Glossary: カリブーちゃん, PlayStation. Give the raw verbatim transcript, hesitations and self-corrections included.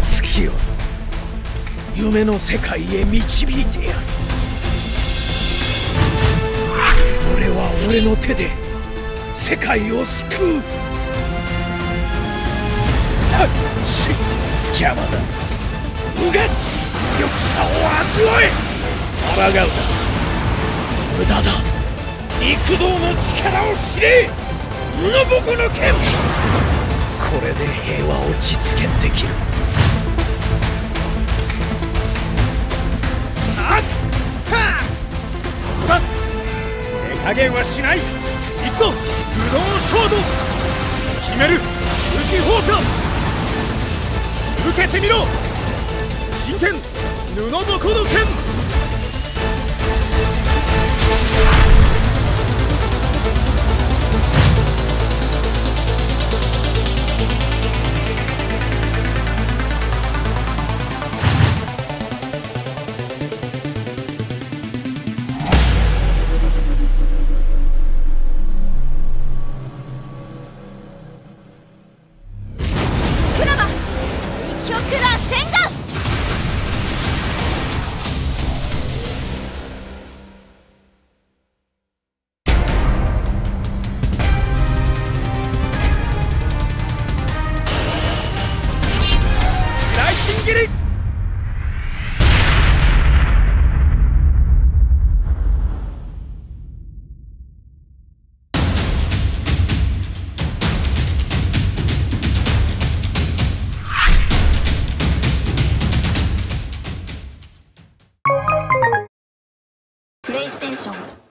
月よ、夢の世界へ導いてやる。俺は俺の手で世界を救う。はっし、邪魔だ。うがち、よくさを味わえ。抗うな、無駄だ。肉道の力を知れ。うぬぼこの剣。これで平和を実現できる。あったそこだ。手加減はしない。行くぞ、武道衝動。決める、宇宙放射。受けてみろ。真剣、布ぼこの剣。クラマ、一挙クラ洗顔。プレイステーション。